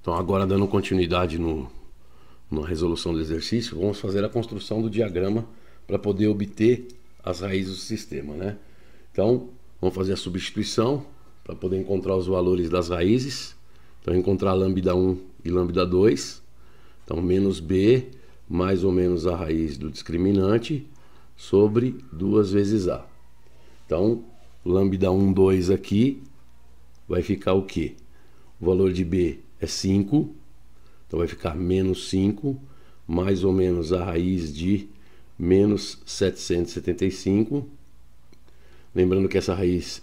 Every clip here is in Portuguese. Então agora, dando continuidade na resolução do exercício, vamos fazer a construção do diagrama para poder obter as raízes do sistema, né? Então vamos fazer a substituição para poder encontrar os valores das raízes. Então encontrar lambda 1 e lambda 2. Então menos b mais ou menos a raiz do discriminante sobre 2 vezes a. Então lambda 1, 2 aqui vai ficar o quê? O valor de b é 5, então vai ficar menos 5, mais ou menos a raiz de menos 775. Lembrando que essa raiz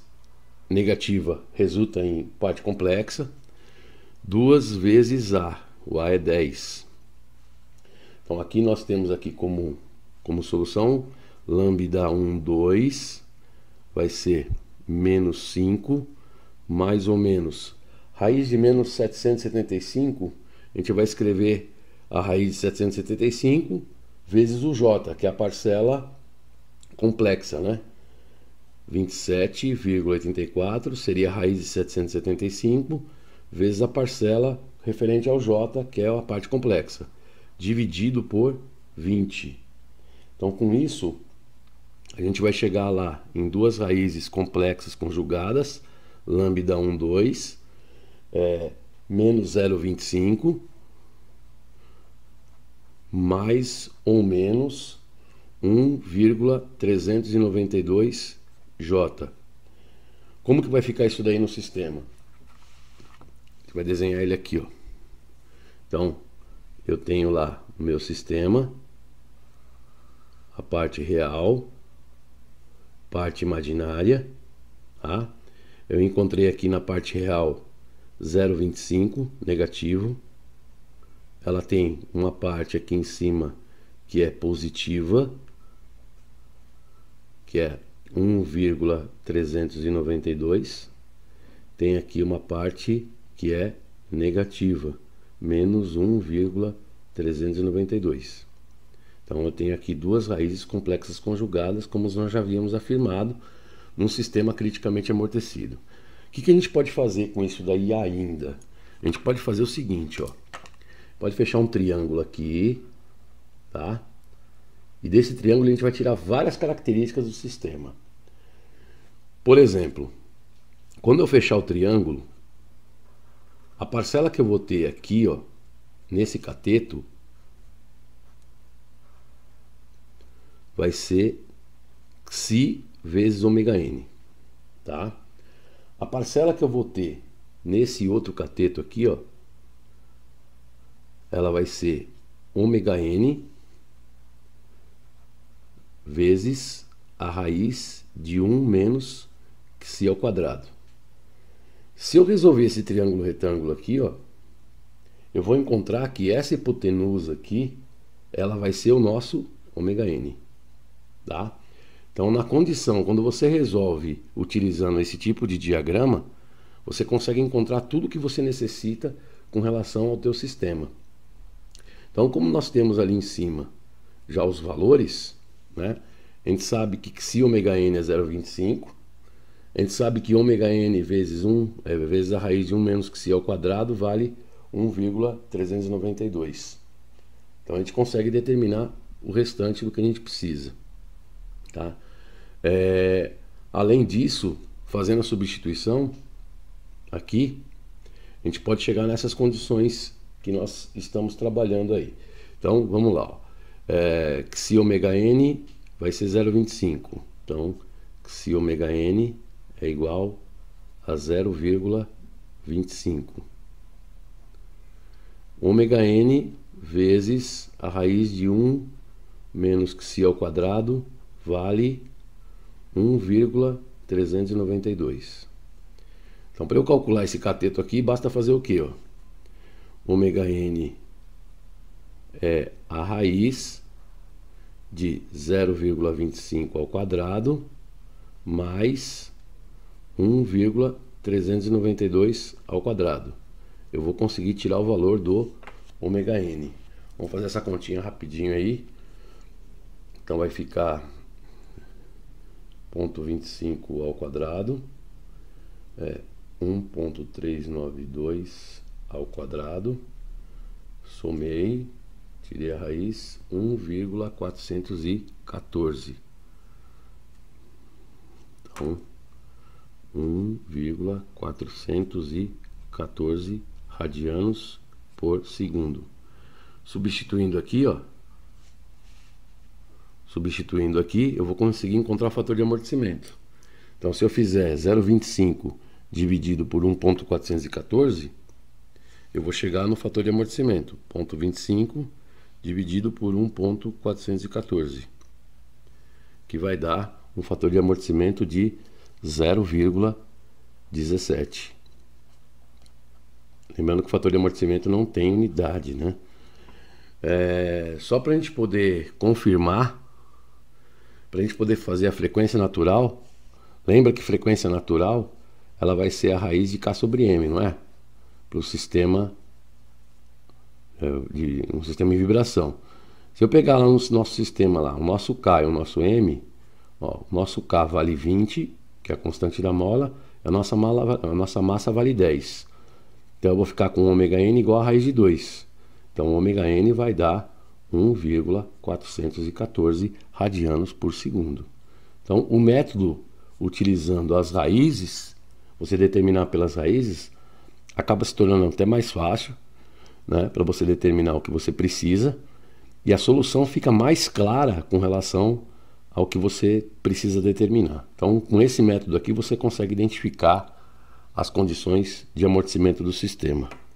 negativa resulta em parte complexa. 2 vezes a, o a é 10. Então aqui nós temos aqui como solução, lambda 1, 2, vai ser menos 5, mais ou menos... Raiz de menos 775, a gente vai escrever a raiz de 775 vezes o j, que é a parcela complexa, né? 27,84 seria a raiz de 775 vezes a parcela referente ao j, que é a parte complexa, dividido por 20. Então, com isso, a gente vai chegar lá em duas raízes complexas conjugadas, lambda 1, 2... menos 0,25 mais ou menos 1,392J. Como que vai ficar isso daí no sistema? Você vai desenhar ele aqui, ó. Então eu tenho lá o meu sistema, a parte real, parte imaginária, tá? Eu encontrei aqui na parte real 0,25 negativo, ela tem uma parte aqui em cima que é positiva, que é 1,392, tem aqui uma parte que é negativa, menos 1,392. Então eu tenho aqui duas raízes complexas conjugadas, como nós já havíamos afirmado, num sistema criticamente amortecido. O que a gente pode fazer com isso daí ainda? A gente pode fazer o seguinte, ó. Pode fechar um triângulo aqui, tá? E desse triângulo a gente vai tirar várias características do sistema. Por exemplo, quando eu fechar o triângulo, a parcela que eu vou ter aqui, ó, nesse cateto, vai ser xi vezes ômega n, tá? A parcela que eu vou ter nesse outro cateto aqui, ó, ela vai ser ômega n vezes a raiz de 1 menos xi ao quadrado. Se eu resolver esse triângulo retângulo aqui, ó, eu vou encontrar que essa hipotenusa aqui, ela vai ser o nosso ômega n, tá? Então, na condição, quando você resolve utilizando esse tipo de diagrama, você consegue encontrar tudo o que você necessita com relação ao teu sistema. Então, como nós temos ali em cima já os valores, né? A gente sabe que xi ômega n é 0,25. A gente sabe que ômega n vezes 1, vezes a raiz de 1 menos xi ao quadrado, vale 1,392. Então, a gente consegue determinar o restante do que a gente precisa, tá? Além disso, fazendo a substituição aqui, a gente pode chegar nessas condições que nós estamos trabalhando aí. Então vamos lá, xi ômega n vai ser 0,25. Então xi ômega n é igual a 0,25. Ômega n vezes a raiz de 1 menos xi ao quadrado vale 1,392. Então, para eu calcular esse cateto aqui, basta fazer o quê? Ó? Ômega n é a raiz de 0,25 ao quadrado mais 1,392 ao quadrado. Eu vou conseguir tirar o valor do ômega n. Vamos fazer essa continha rapidinho aí. Então vai ficar 0,25 ao quadrado é 1.392 ao quadrado, somei, tirei a raiz, 1,414. Então 1,414 radianos por segundo. Substituindo aqui, ó, substituindo aqui, eu vou conseguir encontrar o fator de amortecimento. Então, se eu fizer 0,25 dividido por 1.414, eu vou chegar no fator de amortecimento, 0,25 dividido por 1.414, que vai dar um fator de amortecimento de 0,17. Lembrando que o fator de amortecimento não tem unidade, né? Só para a gente poder confirmar, para a gente poder fazer a frequência natural, lembra que frequência natural ela vai ser a raiz de K sobre M, não é? Para o sistema, um sistema em vibração. Se eu pegar lá no nosso sistema, lá, o nosso K e o nosso M, ó, o nosso K vale 20, que é a constante da mola, a nossa massa vale 10. Então eu vou ficar com ωn igual a raiz de 2. Então ωn vai dar 1,414 radianos por segundo. Então o método utilizando as raízes, você determinar pelas raízes, acaba se tornando até mais fácil, né, para você determinar o que você precisa, e a solução fica mais clara com relação ao que você precisa determinar. Então com esse método aqui você consegue identificar as condições de amortecimento do sistema.